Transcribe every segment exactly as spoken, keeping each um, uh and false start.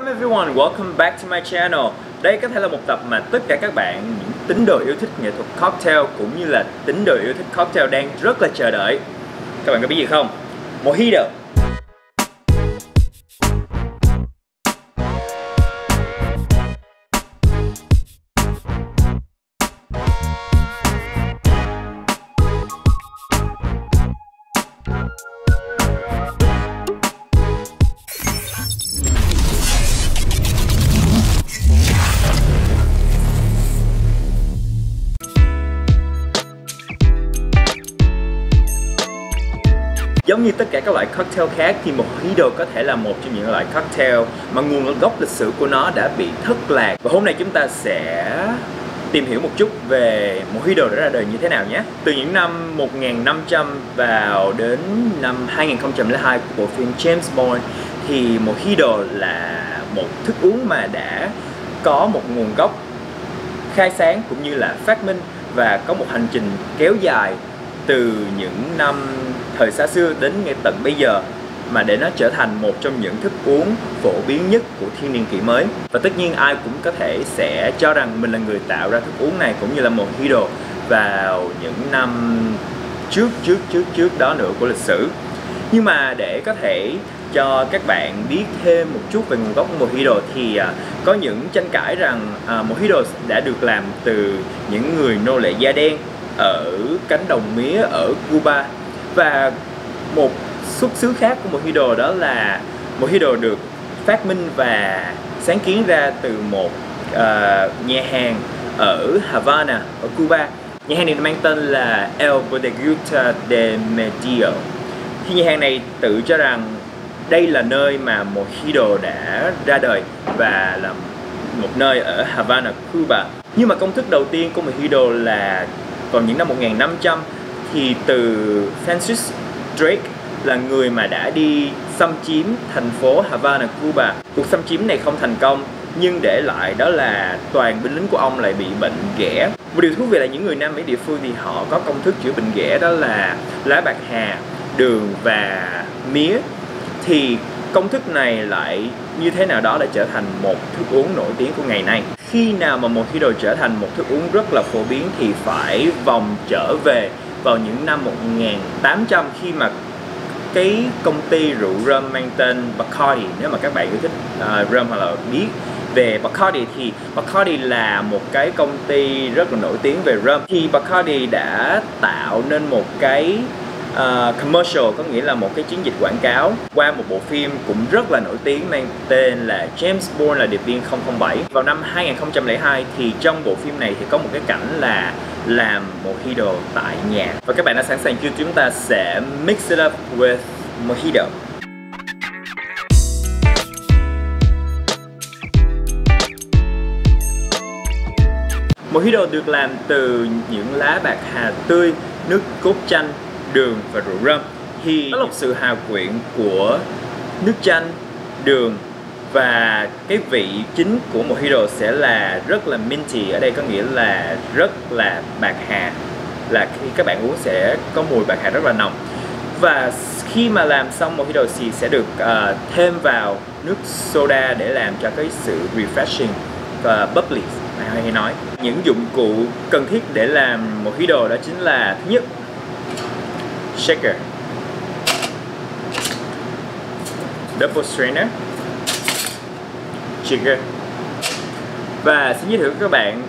Welcome everyone, welcome back to my channel. Đây có thể là một tập mà tất cả các bạn, những tín đồ yêu thích nghệ thuật cocktail cũng như là tín đồ yêu thích cocktail đang rất là chờ đợi. Các bạn có biết gì không? Mojito. Giống như tất cả các loại cocktail khác thì Mojito có thể là một trong những loại cocktail mà nguồn gốc lịch sử của nó đã bị thất lạc. Và hôm nay chúng ta sẽ tìm hiểu một chút về Mojito đã ra đời như thế nào nhé. Từ những năm một nghìn năm trăm vào đến năm hai nghìn không trăm lẻ hai của bộ phim James Bond thì Mojito là một thức uống mà đã có một nguồn gốc khai sáng cũng như là phát minh và có một hành trình kéo dài từ những năm thời xa xưa đến ngay tận bây giờ mà để nó trở thành một trong những thức uống phổ biến nhất của thiên niên kỷ mới. Và tất nhiên ai cũng có thể sẽ cho rằng mình là người tạo ra thức uống này cũng như là Mojito vào những năm trước trước trước trước đó nữa của lịch sử. Nhưng mà để có thể cho các bạn biết thêm một chút về nguồn gốc của Mojito thì có những tranh cãi rằng Mojito đã được làm từ những người nô lệ da đen ở cánh đồng mía ở Cuba. Và một xuất xứ khác của Mojito đó là Mojito được phát minh và sáng kiến ra từ một uh, nhà hàng ở Havana, ở Cuba. Nhà hàng này mang tên là El Bodeguita de Medio. Thì nhà hàng này tự cho rằng đây là nơi mà Mojito đã ra đời và là một nơi ở Havana, Cuba. Nhưng mà công thức đầu tiên của Mojito là vào những năm một nghìn năm trăm thì từ Francis Drake, là người mà đã đi xâm chiếm thành phố Havana, Cuba. Cuộc xâm chiếm này không thành công, nhưng để lại đó là toàn binh lính của ông lại bị bệnh ghẻ. Một điều thú vị là những người Nam Mỹ địa phương thì họ có công thức chữa bệnh ghẻ đó là lá bạc hà, đường và mía. Thì công thức này lại như thế nào đó đã trở thành một thức uống nổi tiếng của ngày nay. Khi nào mà Mojito trở thành một thức uống rất là phổ biến thì phải vòng trở về vào những năm một nghìn tám trăm, khi mà cái công ty rượu rum mang tên Bacardi, nếu mà các bạn yêu thích uh, rum hoặc là biết về Bacardi thì Bacardi là một cái công ty rất là nổi tiếng về rum. Thì Bacardi đã tạo nên một cái uh, commercial, có nghĩa là một cái chiến dịch quảng cáo qua một bộ phim cũng rất là nổi tiếng mang tên là James Bond là điệp viên không không bảy. Vào năm hai nghìn không trăm lẻ hai thì trong bộ phim này thì có một cái cảnh là làm Mojito tại nhà. Và các bạn đã sẵn sàng chưa? Chúng ta sẽ mix it up with Mojito. Mojito được làm từ những lá bạc hà tươi, nước cốt chanh, đường và rượu rum. Thì đó là một sự hào quyện của nước chanh, đường. Và cái vị chính của Mojito sẽ là rất là minty, ở đây có nghĩa là rất là bạc hà, là khi các bạn uống sẽ có mùi bạc hà rất là nồng. Và khi mà làm xong Mojito thì sẽ được uh, thêm vào nước soda để làm cho cái sự refreshing và bubbly mà hay nói. Những dụng cụ cần thiết để làm Mojito đó chính là: thứ nhất, shaker, double strainer, shaker. Và xin giới thiệu các bạn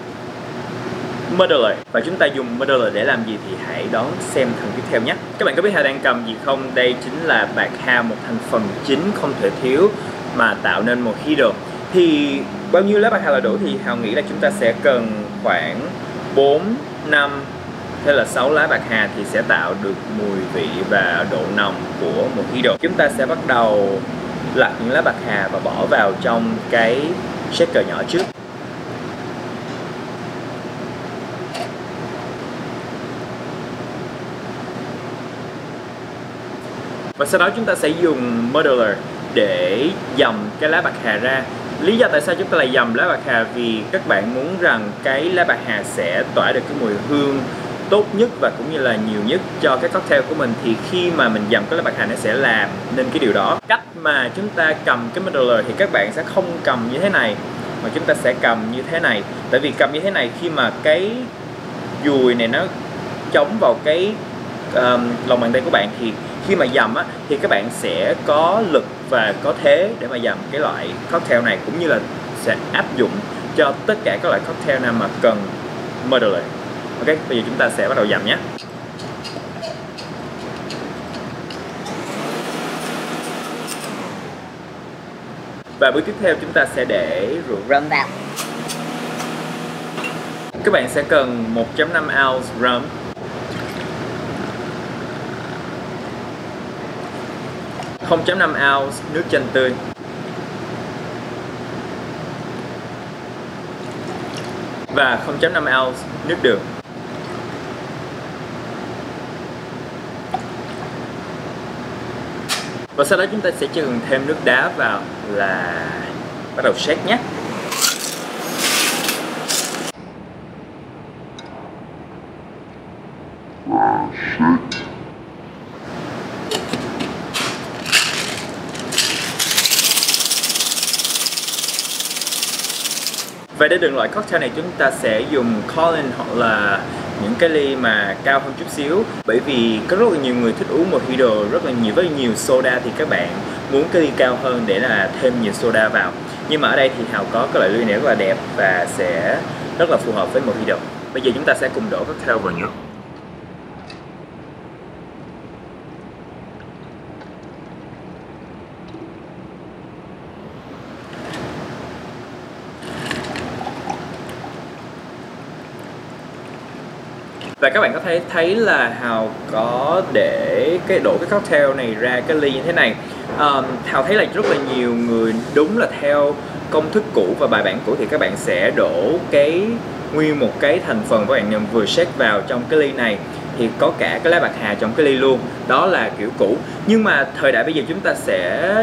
muddler. Và chúng ta dùng muddler để làm gì thì hãy đón xem phần tiếp theo nhé. Các bạn có biết Hào đang cầm gì không? Đây chính là bạc hà, một thành phần chính không thể thiếu mà tạo nên Mojito. Thì bao nhiêu lá bạc hà là đủ thì Hào nghĩ là chúng ta sẽ cần khoảng bốn, năm hay là sáu lá bạc hà thì sẽ tạo được mùi vị và độ nồng của Mojito. Chúng ta sẽ bắt đầu lặt những lá bạc hà và bỏ vào trong cái shaker nhỏ trước. Và sau đó chúng ta sẽ dùng muddler để dầm cái lá bạc hà ra. Lý do tại sao chúng ta lại dầm lá bạc hà vì các bạn muốn rằng cái lá bạc hà sẽ tỏa được cái mùi hương tốt nhất và cũng như là nhiều nhất cho cái cocktail của mình, thì khi mà mình dầm cái lá bạc hà nó sẽ làm nên cái điều đó. Cách mà chúng ta cầm cái middler thì các bạn sẽ không cầm như thế này mà chúng ta sẽ cầm như thế này, tại vì cầm như thế này khi mà cái dùi này nó chống vào cái um, lòng bàn tay của bạn thì khi mà dầm á, thì các bạn sẽ có lực và có thế để mà dầm cái loại cocktail này, cũng như là sẽ áp dụng cho tất cả các loại cocktail nào mà cần middler. Ok, bây giờ chúng ta sẽ bắt đầu dầm nhé. Và bước tiếp theo chúng ta sẽ để rượu rum vào. Các bạn sẽ cần một phẩy năm ounce rum. không phẩy năm ounce nước chanh tươi. Và không phẩy năm ounce nước đường. Và sau đó chúng ta sẽ cho thêm nước đá vào là bắt đầu shake nhé. Và để đựng loại cocktail này chúng ta sẽ dùng Collins hoặc là những cái ly mà cao hơn chút xíu, bởi vì có rất là nhiều người thích uống Mojito rất là nhiều với nhiều soda, thì các bạn muốn cái ly cao hơn để là thêm nhiều soda vào. Nhưng mà ở đây thì Hào có cái loại ly này rất là đẹp và sẽ rất là phù hợp với Mojito. Bây giờ chúng ta sẽ cùng đổ cocktail vào nhé. Và các bạn có thể thấy là Hào có để cái đổ cái cocktail này ra cái ly như thế này. um, Hào thấy là rất là nhiều người đúng là theo công thức cũ và bài bản cũ thì các bạn sẽ đổ cái nguyên một cái thành phần các bạn vừa shake vào trong cái ly này, thì có cả cái lá bạc hà trong cái ly luôn, đó là kiểu cũ. Nhưng mà thời đại bây giờ chúng ta sẽ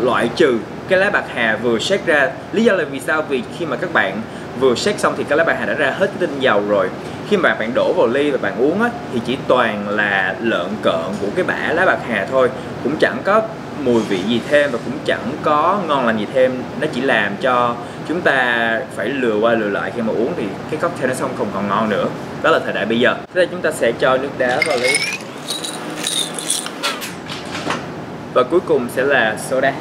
loại trừ cái lá bạc hà vừa shake ra. Lý do là vì sao? Vì khi mà các bạn vừa shake xong thì cái lá bạc hà đã ra hết cái tinh dầu rồi. Khi mà bạn đổ vào ly và bạn uống á, thì chỉ toàn là lợn cợn của cái bã lá bạc hà thôi, cũng chẳng có mùi vị gì thêm và cũng chẳng có ngon lành gì thêm. Nó chỉ làm cho chúng ta phải lừa qua lừa lại, khi mà uống thì cái cocktail nó xong không còn ngon nữa. Đó là thời đại bây giờ. Thế là chúng ta sẽ cho nước đá vào ly. Và cuối cùng sẽ là soda.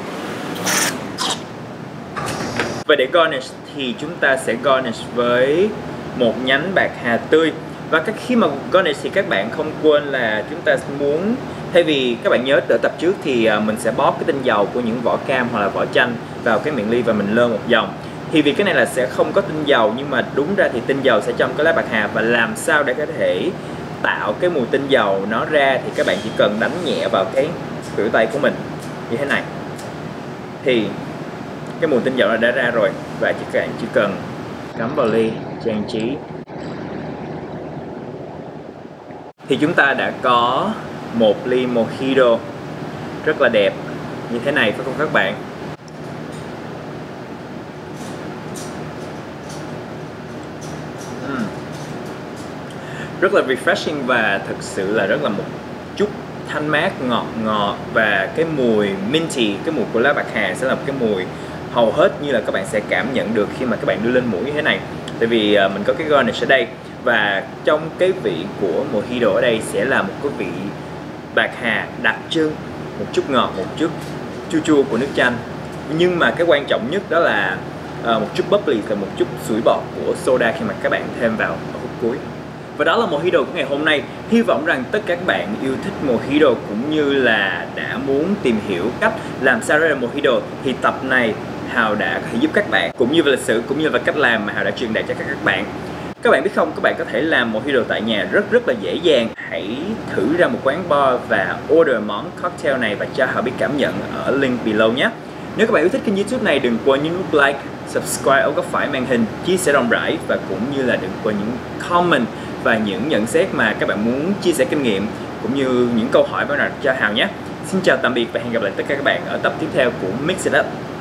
Và để garnish thì chúng ta sẽ garnish với một nhánh bạc hà tươi. Và các khi mà garnish thì các bạn không quên là chúng ta muốn, thay vì các bạn nhớ ở tập trước thì mình sẽ bóp cái tinh dầu của những vỏ cam hoặc là vỏ chanh vào cái miệng ly và mình lơ một vòng, thì vì cái này là sẽ không có tinh dầu, nhưng mà đúng ra thì tinh dầu sẽ trong cái lá bạc hà. Và làm sao để có thể tạo cái mùi tinh dầu nó ra thì các bạn chỉ cần đánh nhẹ vào cái khuỷu tay của mình như thế này, thì cái mùi tinh dầu nó đã ra rồi. Và các bạn chỉ cần cắm vào ly, trang trí, thì chúng ta đã có một ly Mojito rất là đẹp như thế này, phải không các bạn? uhm. Rất là refreshing và thực sự là rất là một chút thanh mát, ngọt ngọt, và cái mùi minty, cái mùi của lá bạc hà sẽ là một cái mùi hầu hết như là các bạn sẽ cảm nhận được khi mà các bạn đưa lên mũi như thế này. Tại vì mình có cái garnish ở đây, và trong cái vị của Mojito ở đây sẽ là một cái vị bạc hà đặc trưng, một chút ngọt, một chút chua chua của nước chanh, nhưng mà cái quan trọng nhất đó là một chút bubbly và một chút sủi bọt của soda khi mà các bạn thêm vào ở phút cuối. Và đó là Mojito của ngày hôm nay. Hy vọng rằng tất cả các bạn yêu thích Mojito cũng như là đã muốn tìm hiểu cách làm sao ra là Mojito, thì tập này Hào đã có thể giúp các bạn, cũng như về lịch sử, cũng như về cách làm mà Hào đã truyền đạt cho các bạn. Các bạn biết không, các bạn có thể làm Mojito tại nhà rất rất là dễ dàng. Hãy thử ra một quán bar và order món cocktail này và cho Hào biết cảm nhận ở link below nhé. Nếu các bạn yêu thích kênh YouTube này, đừng quên nhấn nút like, subscribe ở góc phải màn hình, chia sẻ rộng rãi, và cũng như là đừng quên những comment và những nhận xét mà các bạn muốn chia sẻ kinh nghiệm cũng như những câu hỏi bạn đặt cho Hào nhé. Xin chào tạm biệt và hẹn gặp lại tất cả các bạn ở tập tiếp theo của Mix It Up.